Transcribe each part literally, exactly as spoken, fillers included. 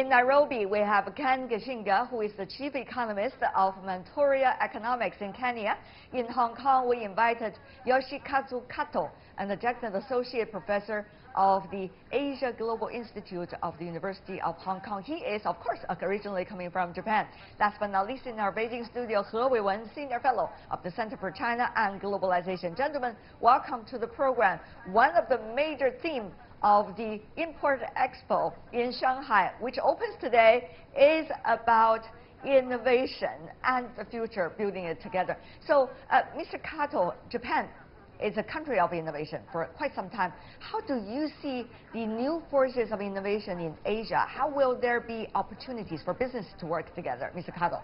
In Nairobi, we have Ken Gichinga, who is the chief economist of Mentoria Economics in Kenya. In Hong Kong, we invited Yoshikazu Kato, an adjunct associate professor of the Asia Global Institute of the University of Hong Kong. He is, of course, originally coming from Japan. Last but not least, in our Beijing studio, He Wen, senior fellow of the Center for China and Globalization. Gentlemen, welcome to the program. One of the major themes of the Import Expo in Shanghai, which opens today, is about innovation and the future, building it together. So, uh, Mister Kato, Japan is a country of innovation for quite some time. How do you see the new forces of innovation in Asia? How will there be opportunities for business to work together, Mister Kato?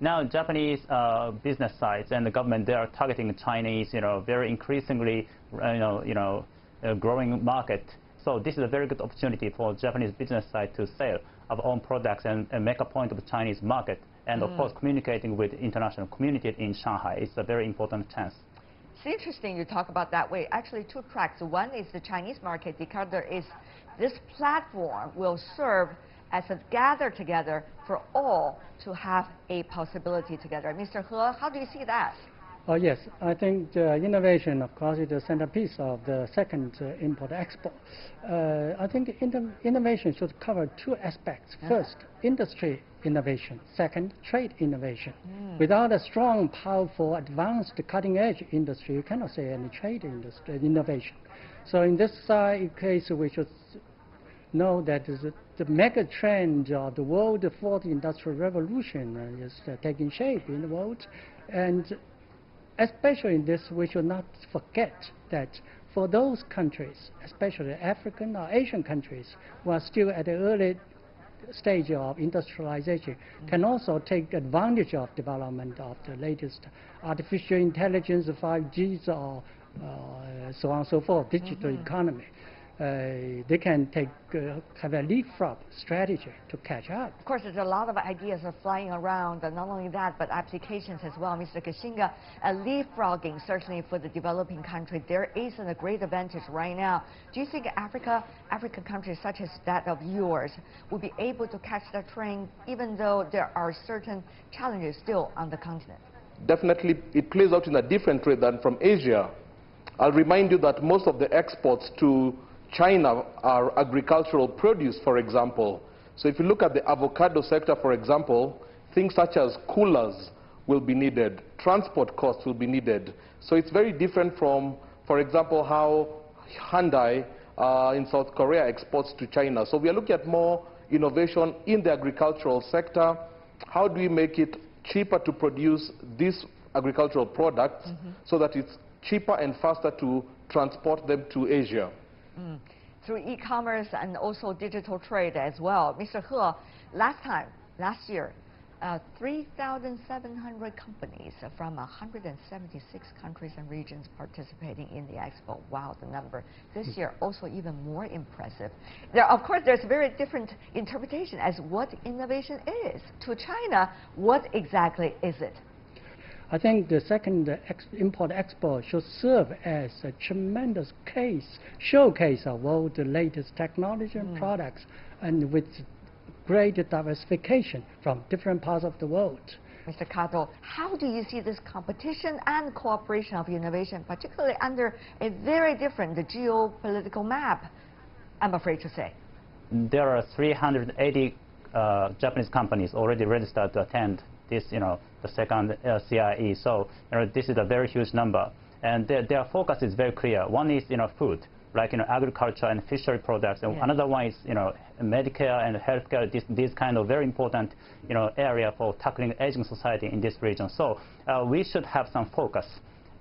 Now, Japanese uh, business sides and the government, they are targeting Chinese, you know, very increasingly, you know, you know, a growing market. So this is a very good opportunity for Japanese business side to sell our own products and, and make a point of the Chinese market. And mm. of course, communicating with international community in Shanghai is a very important chance. It's interesting you talk about that way. Actually, two tracks. One is the Chinese market. The other is this platform will serve as a gather together for all to have a possibility together. Mister He, how do you see that? Oh, yes, I think the innovation, of course, is the centerpiece of the second uh, Import Expo. Uh, I think in innovation should cover two aspects. First, industry innovation. Second, trade innovation. Mm. Without a strong, powerful, advanced, cutting-edge industry, you cannot say any trade industry innovation. So in this uh, case, we should know that the mega trend of the world, the fourth industrial revolution uh, is uh, taking shape in the world. And especially in this, we should not forget that for those countries, especially African or Asian countries, who are still at the early stage of industrialization, mm-hmm. can also take advantage of development of the latest artificial intelligence, five Gs, or uh, so on and so forth, digital mm-hmm. economy. Uh, they can take, uh, have a leapfrog strategy to catch up. Of course, there's a lot of ideas are flying around, and not only that, but applications as well. Mister Gichinga, uh, leapfrogging, certainly for the developing country, there isn't a great advantage right now. Do you think Africa, African countries such as that of yours, will be able to catch that train, even though there are certain challenges still on the continent? Definitely, it plays out in a different way than from Asia. I'll remind you that most of the exports to China are agricultural produce, for example. So if you look at the avocado sector, for example, things such as coolers will be needed, transport costs will be needed. So it's very different from, for example, how Hyundai uh, in South Korea exports to China. So we are looking at more innovation in the agricultural sector. How do we make it cheaper to produce these agricultural products mm-hmm. so that it's cheaper and faster to transport them to Asia? Mm. Through e-commerce and also digital trade as well. Mister He, last time, last year, uh, three thousand seven hundred companies from one hundred seventy-six countries and regions participating in the expo. Wow, the number. This year also even more impressive. There, of course, there's a very different interpretation as what innovation is. To China, what exactly is it? I think the second Import Expo should serve as a tremendous case, showcase of all the latest technology and mm. products, and with great diversification from different parts of the world. Mister Kato, how do you see this competition and cooperation of innovation, particularly under a very different geopolitical map, I'm afraid to say? There are three hundred eighty uh, Japanese companies already registered to attend this, you know, the second uh, C I I E. So, you know, this is a very huge number, and their, their focus is very clear. One is, you know, food, like, you know, agriculture and fishery products, and yeah. another one is, you know, Medicare and healthcare. This, these kind of very important, you know, area for tackling aging society in this region. So, uh, we should have some focus,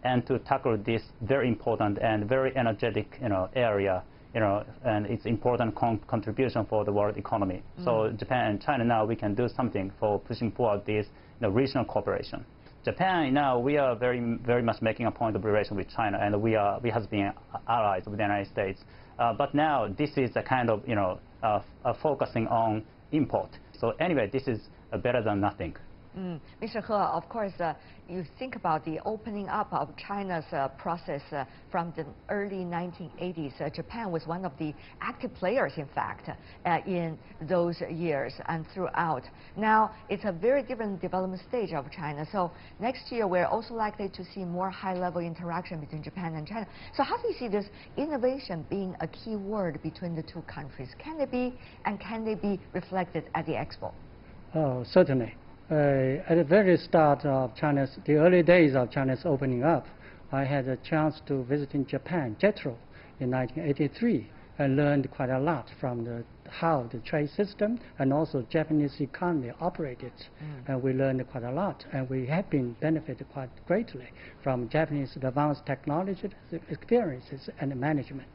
and to tackle this very important and very energetic, you know, area. You know, and it's important con contribution for the world economy. Mm. So Japan and China now, we can do something for pushing forward this, you know, regional cooperation. Japan now, we are very, very much making a point of relation with China, and we are, we have been allies with the United States. Uh, but now this is a kind of, you know, uh, uh, focusing on import. So anyway, this is uh, better than nothing. Mm. Mister He, of course, uh, you think about the opening up of China's uh, process uh, from the early nineteen eighties. Uh, Japan was one of the active players, in fact, uh, in those years and throughout. Now, it's a very different development stage of China. So next year, we're also likely to see more high-level interaction between Japan and China. So how do you see this innovation being a key word between the two countries? Can it be, and can they be reflected at the Expo? Oh, certainly. Uh, at the very start of China's, the early days of China's opening up, I had a chance to visit in Japan, Jetro, in nineteen eighty-three, and learned quite a lot from the, how the trade system and also Japanese economy operated. Mm. And we learned quite a lot, and we have been benefited quite greatly from Japanese advanced technology experiences and management.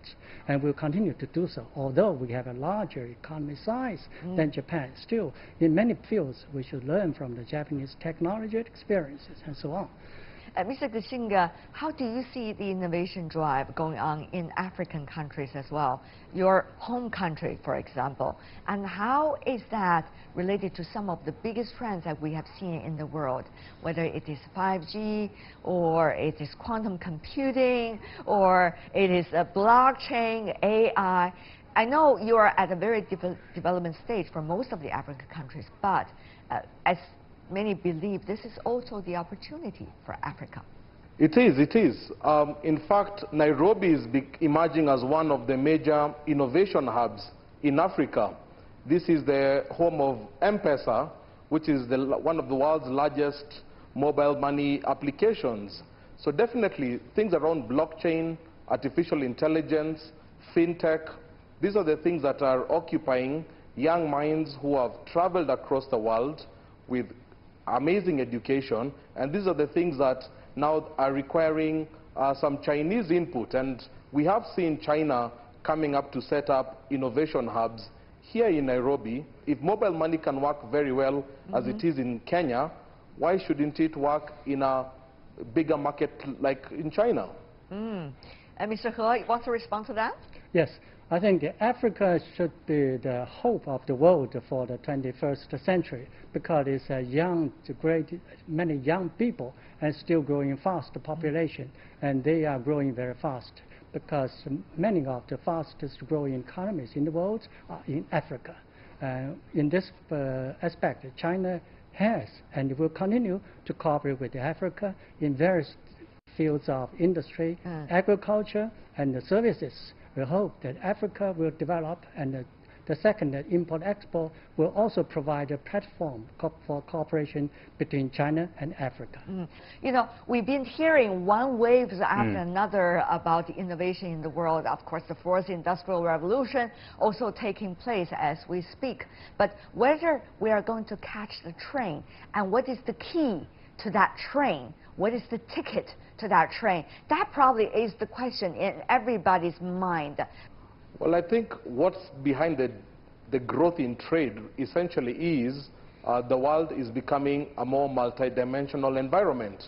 And we'll continue to do so, although we have a larger economy size mm. than Japan. Still, in many fields, we should learn from the Japanese technology experiences and so on. Uh, Mister Gichinga, how do you see the innovation drive going on in African countries as well? Your home country, for example. And how is that related to some of the biggest trends that we have seen in the world? Whether it is five G, or it is quantum computing, or it is a blockchain, A I. I know you are at a very de- development stage for most of the African countries, but uh, as many believe this is also the opportunity for Africa. It is, it is. Um, in fact, Nairobi is emerging as one of the major innovation hubs in Africa. This is the home of M-Pesa, which is the, one of the world's largest mobile money applications. So definitely, things around blockchain, artificial intelligence, fintech, these are the things that are occupying young minds who have traveled across the world with amazing education, and these are the things that now are requiring uh, some Chinese input. And we have seen China coming up to set up innovation hubs here in Nairobi. If mobile money can work very well mm-hmm. as it is in Kenya, why shouldn't it work in a bigger market like in China? Mm. Uh, Mister He, what's the response to that? Yes, I think Africa should be the hope of the world for the twenty-first century, because it's a young, great, many young people and still growing fast population, and they are growing very fast because many of the fastest growing economies in the world are in Africa. Uh, in this uh, aspect, China has and will continue to cooperate with Africa in various fields of industry, uh. agriculture, and the services. We hope that Africa will develop, and the, the second, that import-export will also provide a platform co for cooperation between China and Africa. Mm. You know, we've been hearing one wave after mm. another about the innovation in the world. Of course, the fourth industrial revolution also taking place as we speak. But whether we are going to catch the train, and what is the key to that train? What is the ticket to that train? That probably is the question in everybody's mind. Well, I think what's behind the, the growth in trade essentially is uh, the world is becoming a more multidimensional environment.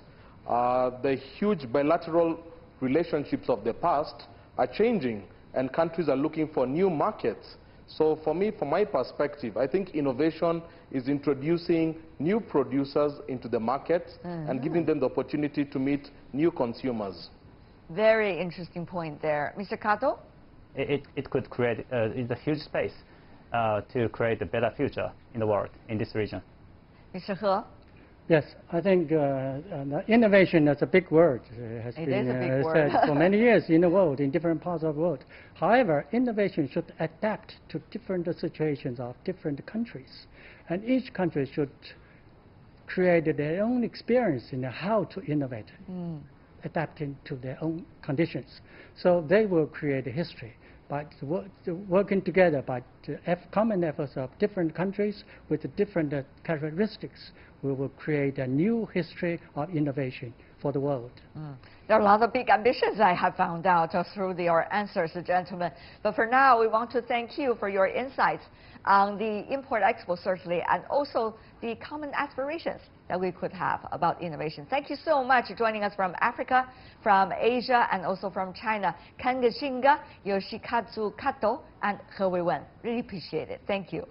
Uh, the huge bilateral relationships of the past are changing, and countries are looking for new markets. So for me, from my perspective, I think innovation is introducing new producers into the market mm-hmm. and giving them the opportunity to meet new consumers. Very interesting point there. Mister Kato? It, it, it could create uh, it's a huge space uh, to create a better future in the world, in this region. Mister He? Yes, I think uh, innovation is a big word. It has it been is a big uh, word. said for many years in the world, in different parts of the world. However, innovation should adapt to different situations of different countries. And each country should create their own experience in how to innovate, mm. adapting to their own conditions. So they will create a history. But working together by common efforts of different countries with different characteristics, we will create a new history of innovation for the world. Mm. There are a lot of big ambitions I have found out through the, your answers, gentlemen. But for now, we want to thank you for your insights on the Import Expo, certainly, and also the common aspirations that we could have about innovation. Thank you so much for joining us from Africa, from Asia, and also from China. Ken Gichinga, Yoshikazu Kato, and He Wen. Really appreciate it. Thank you.